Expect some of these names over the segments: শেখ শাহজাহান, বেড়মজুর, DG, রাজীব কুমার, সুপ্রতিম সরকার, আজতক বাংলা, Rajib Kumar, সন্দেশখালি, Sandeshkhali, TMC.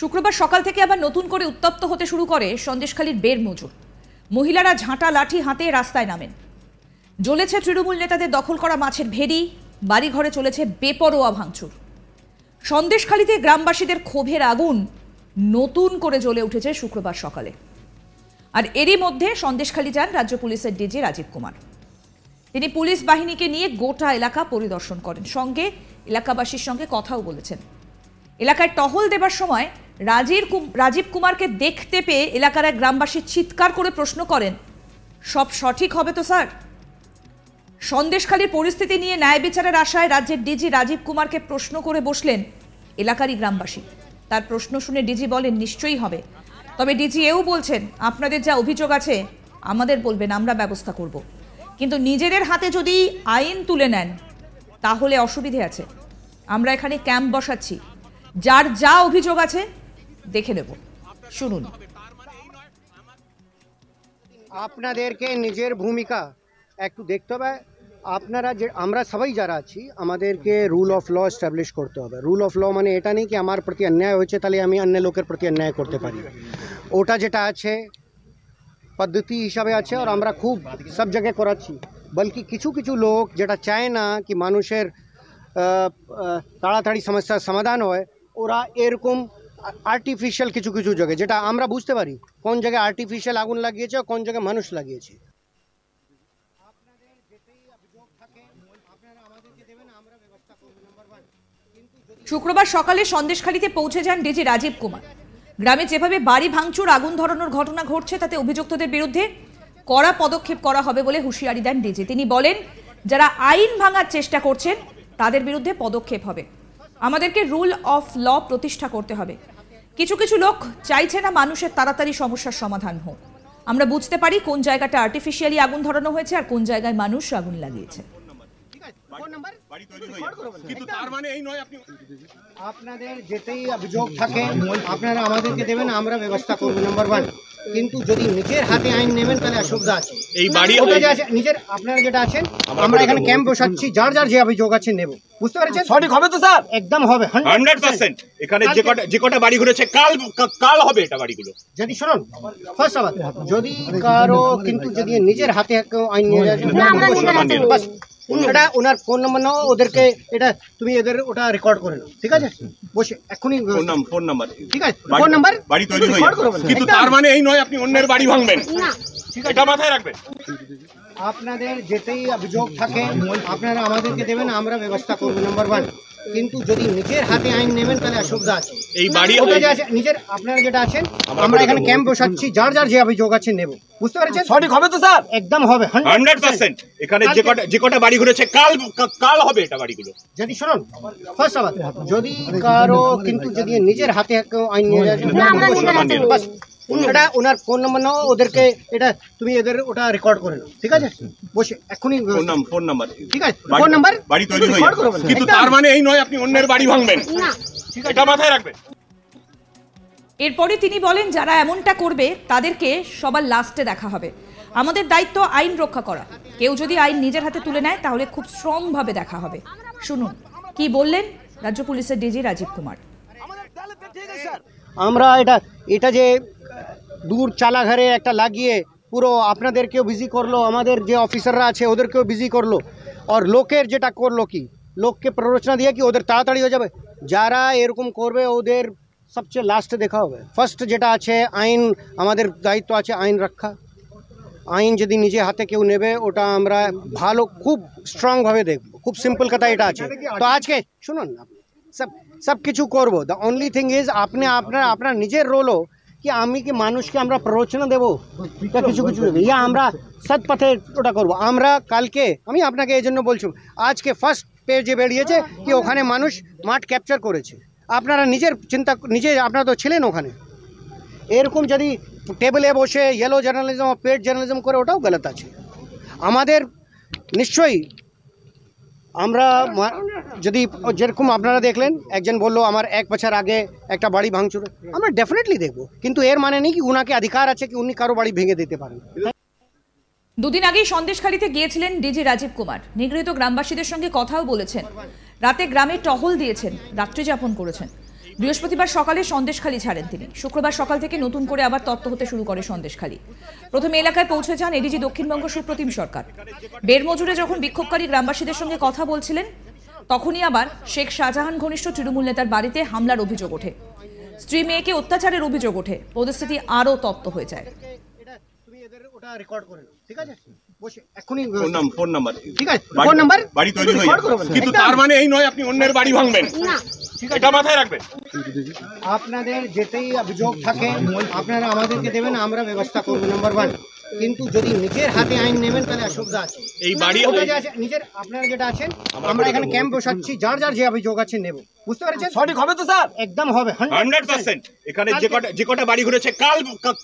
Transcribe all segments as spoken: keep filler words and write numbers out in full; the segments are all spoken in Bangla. শুক্রবার সকাল থেকে আবার নতুন করে উত্তপ্ত হতে শুরু করে সন্দেশখালীর বের মজুর। মহিলারা ঝাঁটা লাঠি হাতে রাস্তায় নামেন। জ্বলেছে তৃণমূল নেতাদের দখল করা মাছের ভেড়ি, বাড়িঘরে চলেছে বেপরোয়া ভাঙচুর। সন্দেশখালীতে গ্রামবাসীদের ক্ষোভের আগুন নতুন করে জ্বলে উঠেছে শুক্রবার সকালে। আর এরই মধ্যে সন্দেশখালী যান রাজ্য পুলিশের ডিজি রাজীব কুমার। তিনি পুলিশ বাহিনীকে নিয়ে গোটা এলাকা পরিদর্শন করেন, সঙ্গে এলাকাবাসীর সঙ্গে কথাও বলেছেন। এলাকায় টহল দেবার সময় রাজীব রাজীব কুমারকে দেখতে পেয়ে এলাকার এক গ্রামবাসী চিৎকার করে প্রশ্ন করেন, সব সঠিক হবে তো স্যার? সন্দেশখালীর পরিস্থিতি নিয়ে ন্যায় বিচারের আশায় রাজ্যের ডিজি রাজীব কুমারকে প্রশ্ন করে বসলেন এলাকারই গ্রামবাসী। তার প্রশ্ন শুনে ডিজি বলেন, নিশ্চয়ই হবে, তবে ডিজি এও বলছেন আপনাদের যা অভিযোগ আছে আমাদের বলবেন, আমরা ব্যবস্থা করব, কিন্তু নিজেদের হাতে যদি আইন তুলে নেন তাহলে অসুবিধে আছে। আমরা এখানে ক্যাম্প বসাচ্ছি, যার যা অভিযোগ আছে দেখে নেব। শুনুন। আপনাদেরকে নিজের ভূমিকা একটু দেখতে হবে। আপনারা যে আমরা সবাই যারা আছি, আমাদেরকে রুল অফ ল এস্টাবলিশ করতে হবে। রুল অফ ল মানে এটা নেই কি আমার প্রতি অন্যায় হয়েছে তাহলে আমি অন্য লোকের প্রতি অন্যায় করতে পারি। ওটা যেটা আছে পদ্ধতি হিসাবে আছে, আর আমরা খুব সব জায়গায় করাচ্ছি। বলকি কিছু কিছু লোক যেটা চায় না কি মানুষের তাড়াতাড়ি সমস্যার সমাধান হয়, ওরা এরকম আর্টিফিশিয়াল কিছু কিছু জায়গায় যেটা আমরা বুঝতে পারি কোন জায়গায় আর্টিফিশিয়াল আগুন লাগিয়েছে, কোন জায়গায় মানুষ লাগিয়েছে। শুক্রবার সকালে সন্দেশখালীতে পৌঁছে যান ডিজি রাজীব কুমার। গ্রামে যেভাবে বাড়ি ভাঙচুর, আগুন ধরানোর ঘটনা ঘটছে তাতে অভিযুক্তদের বিরুদ্ধে কড়া পদক্ষেপ করা হবে বলে হুঁশিয়ারি দেন ডিজি। তিনি বলেন, যারা আইন ভাঙার চেষ্টা করছেন তাদের বিরুদ্ধে পদক্ষেপ হবে। আমাদেরকে রুল অফ ল প্রতিষ্ঠা করতে হবে। কিছু কিছু লোক চাইছে না মানুষের তাড়াতাড়ি সমস্যার সমাধান হোক। আমরা বুঝতে পারি কোন জায়গাটা আর্টিফিশিয়ালি আগুন ধরানো হয়েছে আর কোন জায়গায় মানুষ আগুন লাগিয়েছে। আপনাদের যেটাই অভিযোগ থাকে আপনারা আমাদেরকে দেবেন, আমরা ব্যবস্থা করব নাম্বার ওয়ান, কিন্তু যদি নিজের হাতে আইন নেবেন তাহলে অসুবিধা আছে। এই বাড়ি নিজের আপনারা যেটা আছেন, আমরা এখানে ক্যাম্প বসাচ্ছি, যার যার যে অভিযোগ আছে নেব। বুঝতে পারছেন? সঠিক হবে তো স্যার? একদম হবে একশো পার্সেন্ট। এখানে যে কটা যে কটা বাড়ি ঘুরেছে কাল কাল হবে এটা বাড়িগুলো যদি শুনুন ফার্স্ট আবার যদি কারো কিন্তু যদি নিজের হাতে আইন নিয়ে যায় না আমরা নিজের হাতে বাস ওটা ওনার ফোন নাম্বার নাও ওদেরকে, এটা তুমি এদের ওটা রেকর্ড করে নাও, ঠিক আছে? বসে এখনই ফোন নাম ফোন নাম্বার ঠিক আছে, ফোন নাম্বার বাড়ি তৈরি হয়ে যাবে, কিন্তু তার মানে এই নয় আপনি অন্যের বাড়ি ভাঙবেন না, ঠিক আছে? এটা মাথায় রাখবেন। আপনাদের যেটাই অভিযোগ থাকে আপনারা আমাদেরকে দেবেন, আমরা ব্যবস্থা করব নাম্বার ওয়ান, কিন্তু যদি নিজের হাতে আইন নেবেন তাহলে অসুবিধা আছে। এই বাড়ি নিজের আপনারা যেটা আছেন, আমরা এখানে ক্যাম্প বসাচ্ছি, যার যার যে অভিযোগ আছে নেব। বুঝতে পারছেন? সঠিক হবে তো স্যার? একদম হবে একশো পার্সেন্ট। এখানে যে কটা যে কটা বাড়ি ঘুরেছে কাল কাল হবে এটা বাড়িগুলো যদি শুনুন ফার্স্ট আবার যদি কারো কিন্তু যদি নিজের হাতে আইন নিয়ে যায় না আমরা নিজের হাতে বাস ওটা ওনার ফোন নাম্বার নাও ওদেরকে, এটা তুমি এদের ওটা রেকর্ড করে নাও, ঠিক আছে? বসে এখনই ফোন নাম ফোন নাম্বার ঠিক আছে, ফোন নাম্বার বাড়ি তৈরি হয়ে যাবে, কিন্তু তার মানে এই নয় আপনি অন্যের বাড়ি ভাঙবেন না, ঠিক আছে? এটা মাথায় রাখবেন। এরপরে তিনি বলেন, যারা এমনটা করবে তাদেরকে সবার লাস্টে দেখা হবে। আমাদের দায়িত্ব আইন রক্ষা করা। কেউ যদি আইন নিজের হাতে তুলে নেয় তাহলে খুব স্ট্রংভাবে দেখা হবে। শুনুন কি বললেন রাজ্য পুলিশের ডিজি রাজীব কুমার। আমরা এটা এটা যে দূর চালা ঘরে একটা লাগিয়ে পুরো আপনাদেরকেও বিজি করলো, আমাদের যে অফিসাররা আছে ওদেরকেও বিজি করলো, আর লোকের যেটা করলো কি লোককে প্ররোচনা দিয়ে কি ওদের তাড়াতাড়ি হয়ে যাবে। যারা এরকম করবে ওদের সবচেয়ে লাস্টে দেখা হবে। ফার্স্ট যেটা আছে আইন, আমাদের দায়িত্ব আছে আইন রক্ষা। আইন যদি নিজে হাতে কেউ নেবে ওটা আমরা ভালো খুব স্ট্রংভাবে দেখব। খুব সিম্পল কথা এটা আছে। তো আজকে শুনুন সব সব কিছু করবো। দ্য অনলি থিং ইজ আপনি আপনার আপনার নিজের রোলও কি আমি কি মানুষকে আমরা প্ররোচনা দেবো এটা কিছু কিছু ইয়া আমরা সৎ পথে ওটা করবো। আমরা কালকে আমি আপনাকে এই জন্য বলছি আজকে ফার্স্ট পেজে বেরিয়েছে কি ওখানে মানুষ মাঠ ক্যাপচার করেছে। আপনারা নিজের চিন্তা নিজে আপনারা তো ছিলেন ওখানে। এরকম যদি টেবিলে বসে ইয়েলো জার্নালিজম পেড জার্নালিজম করে ওটাও গলত আছে। আমাদের নিশ্চয়ই আমরা যদি যেরকম আপনারা দেখলেন একজন বললো আমার এক বছর আগে একটা বাড়ি ভাঙচুর, আমরা ডেফিনেটলি দেখবো, কিন্তু এর মানে নেই কি উনাকে অধিকার আছে কি উনি কারো বাড়ি ভেঙে দিতে পারেন। দুদিন আগেই সন্দেশখালীতে গিয়েছিলেন ডিজি রাজীব কুমার। নিগৃহীত গ্রামবাসীদের সঙ্গে কথাও বলেছেন, রাতে গ্রামে টহল দিয়েছেন, রাত্রিযাপন করেছেন। বৃহস্পতিবার সকালে সন্দেশখালি ছাড়েন তিনি। শুক্রবার সকাল থেকে নতুন করে আবার তপ্ত হতে শুরু করে সন্দেশখালি। প্রথমে এলাকায় পৌঁছে যান এডিজি দক্ষিণবঙ্গ সুপ্রতিম সরকার। বেড়মজুরে যখন বিক্ষোভকারী গ্রামবাসীদের সঙ্গে কথা বলছিলেন, তখনই আবার শেখ শাহজাহান ঘনিষ্ঠ তৃণমূল নেতার বাড়িতে হামলার অভিযোগ ওঠে। স্ত্রী মেয়েকে অত্যাচারের অভিযোগ ওঠে। পরিস্থিতি আরও তপ্ত হয়ে যায়। আপনাদের যেটাই অভিযোগ থাকে আপনারা আমাদেরকে দেবেন, আমরা ব্যবস্থা করবো, নাম্বার ওয়ান। কিন্তু যদি নিজের হাতে আইন নেবেন তাহলে অসুবিধা আছে। এই বাড়ি নিজের আপনারা যেটা আছেন, আমরা এখানে ক্যাম্প বসাচ্ছি, যার যার যে অভিযোগ আছে নেব, বুঝতে পারছেন? সঠিক হবে তো স্যার? একদম হবে, হান্ড্রেড পার্সেন্ট। এখানে যে কটা যে কটা বাড়ি ঘুরেছে কাল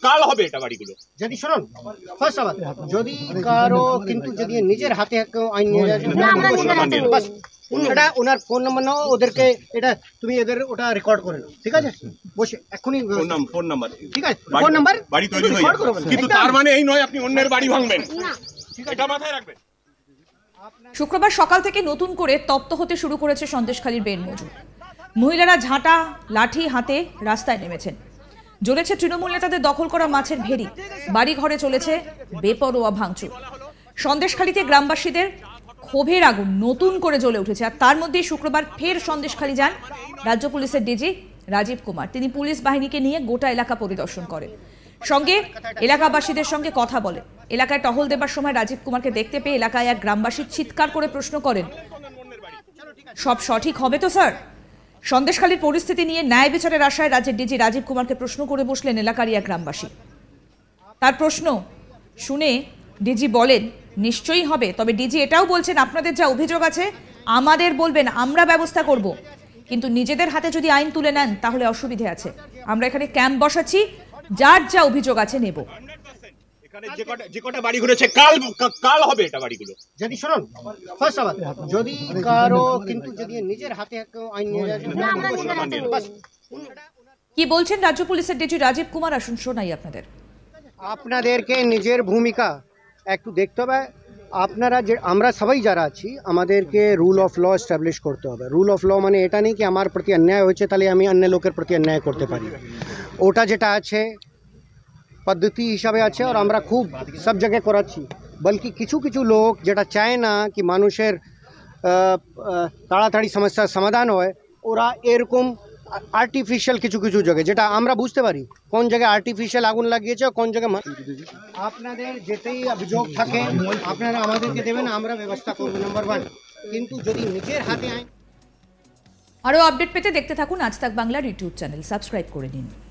কাল হবে এটা বাড়িগুলো। যদি শুনুন ফার্স্ট আবার যদি কারো কিন্তু যদি নিজের হাতে আইন নিয়ে যায়, এটা ওনার ফোন নাম্বার নাও ওদেরকে, এটা তুমি এদের ওটা রেকর্ড করে নাও, ঠিক আছে? বসে এখনই ফোন নাম্বার, ঠিক আছে? ফোন নাম্বার বাড়ি তৈরি হয়ে যাবে, কিন্তু তার মানে এই নয় আপনি অন্যের বাড়ি ভাঙবেন না, এটা মাথায় রাখবেন। শুক্রবার সকাল থেকে নতুন করে তপ্ত হতে শুরু করেছে সন্দেশখালীর বেনমজুর। মহিলারা ঝাঁটা লাঠি হাতে রাস্তায় নেমেছেন। জ্বলেছে তৃণমূল নেতাদের দখল করা মাছের ভেড়ি, বাড়ি ঘরে চলেছে বেপরোয়া ভাঙচুর। সন্দেশখালীতে গ্রামবাসীদের ক্ষোভের আগুন নতুন করে জ্বলে উঠেছে। আর তার মধ্যেই শুক্রবার ফের সন্দেশখালি যান রাজ্য পুলিশের ডিজি রাজীব কুমার। তিনি পুলিশ বাহিনীকে নিয়ে গোটা এলাকা পরিদর্শন করেন, সঙ্গে এলাকাবাসীদের সঙ্গে কথা বলেন। এলাকায় টহল দেবার সময় রাজীব কুমারকে দেখতে পেয়ে এলাকায় এক গ্রামবাসী চিৎকার করে প্রশ্ন করেন, সব সঠিক হবে তো স্যার? সন্দেশখালির পরিস্থিতি নিয়ে ন্যায় বিচারের আশায় রাজ্যের ডিজি রাজীব কুমারকে প্রশ্ন করে বসলেন এলাকারই এক গ্রামবাসী। তার প্রশ্ন শুনে ডিজি বলেন, নিশ্চয়ই হবে, তবে ডিজি এটাও বলছেন আপনাদের যা অভিযোগ আছে আমাদের বলবেন, আমরা ব্যবস্থা করব। কিন্তু নিজেদের হাতে যদি আইন তুলে নেন তাহলে অসুবিধে আছে। আমরা এখানে ক্যাম্প বসাচ্ছি, যার যা অভিযোগ আছে নেব। যদি কারো কিন্তু যদি নিজের হাতে আইন নিয়ে যায়, কি বলছেন রাজ্য পুলিশের ডিজি রাজীব কুমার, আসুন শোনাই আপনাদের। আপনাদেরকে নিজের ভূমিকা একটু দেখতে হবে। আপনারা যে আমরা সবাই যারা আছি, আমাদেরকে রুল অফ ল এস্টাবলিশ করতে হবে। রুল অফ ল মানে এটা নেই কি আমার প্রতি অন্যায় হয়েছে তাহলে আমি অন্য লোকের প্রতি অন্যায় করতে পারি। ওটা যেটা আছে পদ্ধতি হিসাবে আছে, আর আমরা খুব সব জায়গায় করাচ্ছি। বলকি কিছু কিছু লোক যেটা চায় না কি মানুষের তাড়াতাড়ি সমস্যার সমাধান হয়, ওরা এরকম আর্টিফিশিয়াল কিছু কিছু জায়গায় যেটা আমরা বুঝতে পারি কোন জায়গায় আর্টিফিশিয়াল আগুন লাগিয়েছে, কোন জায়গায়। আপনাদের যেটাই অভিযোগ থাকে আপনারা আমাদেরকে দেবেন, আমরা ব্যবস্থা করব, নাম্বার ওয়ান। কিন্তু যদি নিজের হাতে আইন। আরও আপডেট পেতে দেখতে থাকুন আজ তাক বাংলার ইউটিউব চ্যানেল, সাবস্ক্রাইব করে নিন।